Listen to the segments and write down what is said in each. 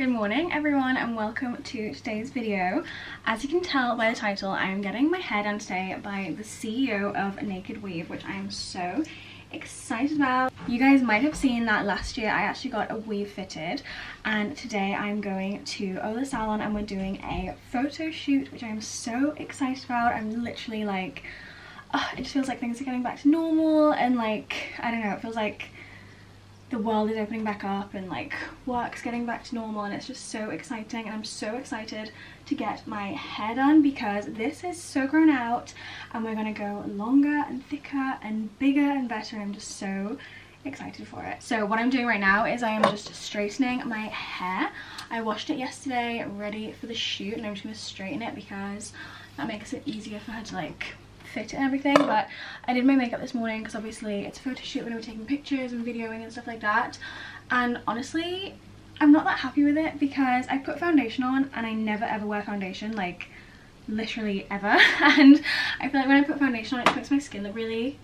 Good morning everyone and welcome to today's video. As you can tell by the title, I am getting my hair done today by the CEO of Naked Weave, which I am so excited about. You guys might have seen that last year I actually got a weave fitted, and today I'm going to Ola Salon and we're doing a photo shoot, which I'm so excited about. I'm literally like, oh, it just feels like things are getting back to normal and like, I don't know, it feels like the world is opening back up and like work's getting back to normal, and it's just so exciting. And I'm so excited to get my hair done because this is so grown out and we're gonna go longer and thicker and bigger and better, and I'm just so excited for it. So what I'm doing right now is I am just straightening my hair. I washed it yesterday ready for the shoot, and I'm just gonna straighten it because that makes it easier for her to like fit and everything. But I did my makeup this morning because obviously it's a photo shoot, when we're taking pictures and videoing and stuff like that, and honestly I'm not that happy with it because I put foundation on and I never ever wear foundation, like literally ever, and I feel like when I put foundation on it makes my skin look really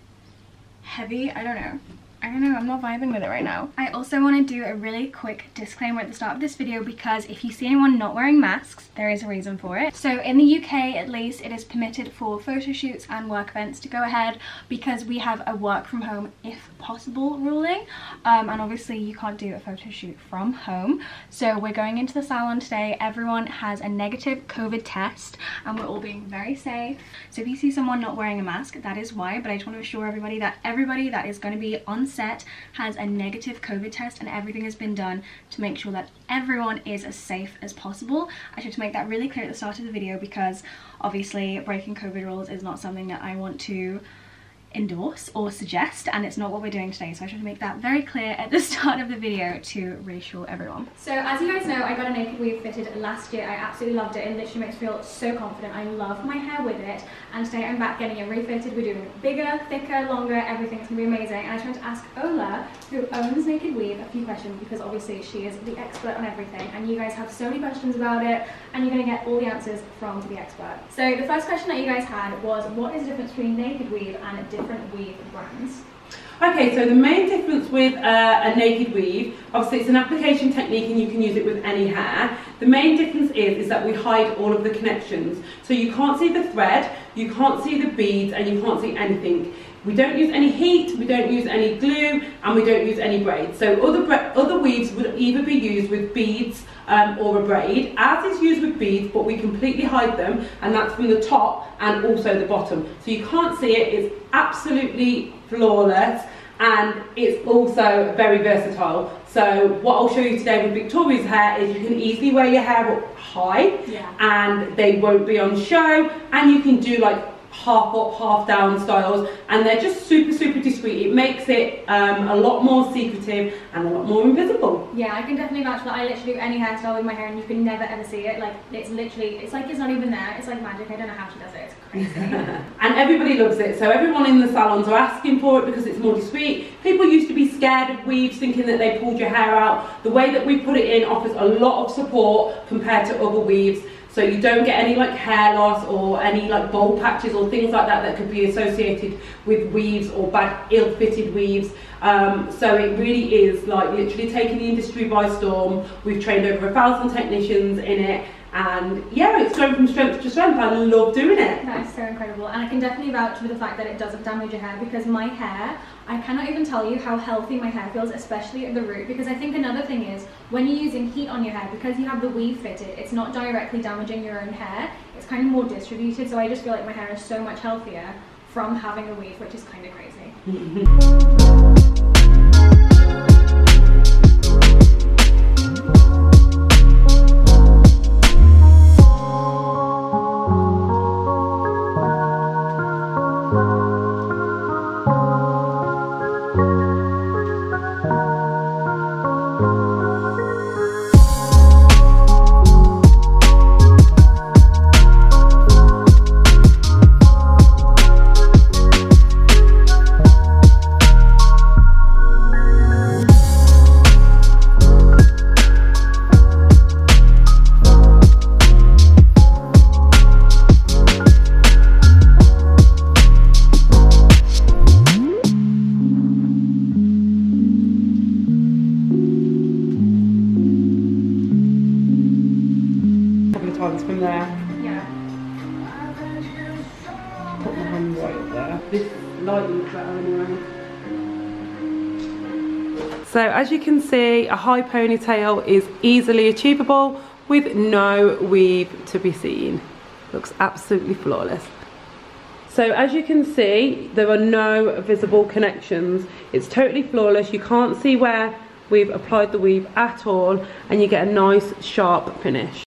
heavy. I don't know, I'm not vibing with it right now. I also want to do a really quick disclaimer at the start of this video because if you see anyone not wearing masks, there is a reason for it. So in the UK at least, it is permitted for photo shoots and work events to go ahead because we have a work from home if possible ruling, and obviously you can't do a photo shoot from home. So we're going into the salon today, everyone has a negative COVID test and we're all being very safe. So if you see someone not wearing a mask, that is why, but I just want to assure everybody that is going to be on set has a negative COVID test, and everything has been done to make sure that everyone is as safe as possible. I should make that really clear at the start of the video because obviously breaking COVID rules is not something that I want to endorse or suggest, and it's not what we're doing today, so I should make that very clear at the start of the video to reassure everyone. So as you guys know, I got a Naked Weave fitted last year. I absolutely loved it. It literally makes me feel so confident. I love my hair with it, and today I'm back getting it refitted. We're doing bigger, thicker, longer, everything's gonna be amazing. And I just wanted to ask Ola, who owns Naked Weave, a few questions because obviously she is the expert on everything, and you guys have so many questions about it and you're gonna get all the answers from the expert. So the first question that you guys had was, what is the difference between Naked Weave and different weave brands? Okay, so the main difference with a Naked Weave, obviously it's an application technique and you can use it with any hair. The main difference is that we hide all of the connections. So you can't see the thread, you can't see the beads, and you can't see anything. We don't use any heat, we don't use any glue, and we don't use any braids. So other weaves would either be used with beads or a braid. Ours is used with beads, but we completely hide them, and that's from the top and also the bottom. So you can't see it, it's absolutely flawless, and it's also very versatile. So what I'll show you today with Victoria's hair is you can easily wear your hair up high, and they won't be on show, and you can do like half up, half down styles, and they're just super, super discreet. It makes it a lot more secretive and a lot more invisible. Yeah, I can definitely vouch for that. I literally do any hairstyle with my hair and you can never ever see it. Like, it's literally, it's like it's not even there. It's like magic. I don't know how she does it. It's crazy. And everybody loves it. So everyone in the salons are asking for it because it's more discreet. People used to be scared of weaves, thinking that they pulled your hair out. The way that we put it in offers a lot of support compared to other weaves. So you don't get any like hair loss or any like bowl patches or things like that that could be associated with weaves or bad ill-fitted weaves. So it really is like literally taking the industry by storm. We've trained over 1,000 technicians in it, and yeah, it's going from strength to strength. I love doing it. That is so incredible, and I can definitely vouch for the fact that it doesn't damage your hair because my hair, I cannot even tell you how healthy my hair feels, especially at the root, because I think another thing is when you're using heat on your hair, because you have the weave fitted, it's not directly damaging your own hair, it's kind of more distributed, so I just feel like my hair is so much healthier from having a weave, which is kind of crazy. hands from there. Yeah. Put my hand right up there. This lighting's better anyway. So as you can see, a high ponytail is easily achievable with no weave to be seen. Looks absolutely flawless. So as you can see, there are no visible connections. It's totally flawless. You can't see where we've applied the weave at all, and you get a nice sharp finish.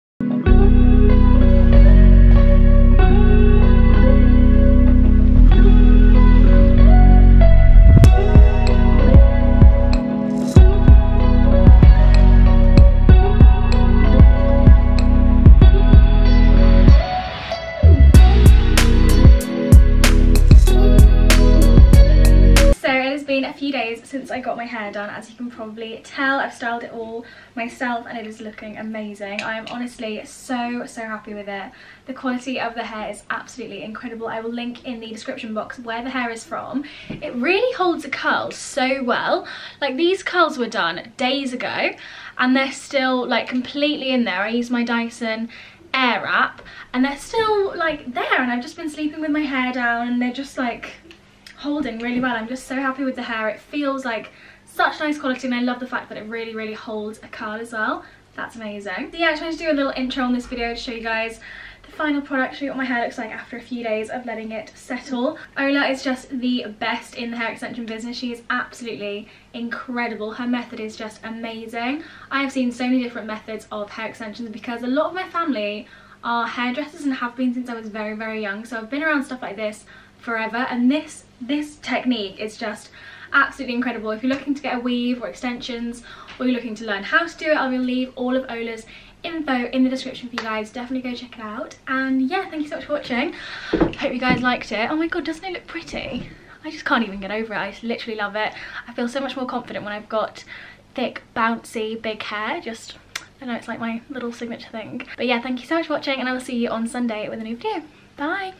Since I got my hair done, as you can probably tell, I've styled it all myself and it is looking amazing. I am honestly so happy with it. The quality of the hair is absolutely incredible. I will link in the description box where the hair is from. It really holds a curl so well. Like, these curls were done days ago and they're still like completely in there. I use my Dyson Airwrap and they're still like there, and I've just been sleeping with my hair down and they're just like holding really well. I'm just so happy with the hair. It feels like such nice quality and I love the fact that it really holds a curl as well. That's amazing. So yeah, I just wanted to do a little intro on this video to show you guys the final product, show you what my hair looks like after a few days of letting it settle. Ola is just the best in the hair extension business. She is absolutely incredible. Her method is just amazing. I have seen so many different methods of hair extensions because a lot of my family are hairdressers and have been since I was very young, so I've been around stuff like this forever, and this technique is just absolutely incredible. If you're looking to get a weave or extensions, or you're looking to learn how to do it, I will leave all of Ola's info in the description for you guys. Definitely go check it out. And yeah, thank you so much for watching. Hope you guys liked it. Oh my god, doesn't it look pretty? I just can't even get over it. I just literally love it. I feel so much more confident when I've got thick, bouncy, big hair. Just, I know, it's like my little signature thing. But yeah, thank you so much for watching and I will see you on Sunday with a new video. Bye!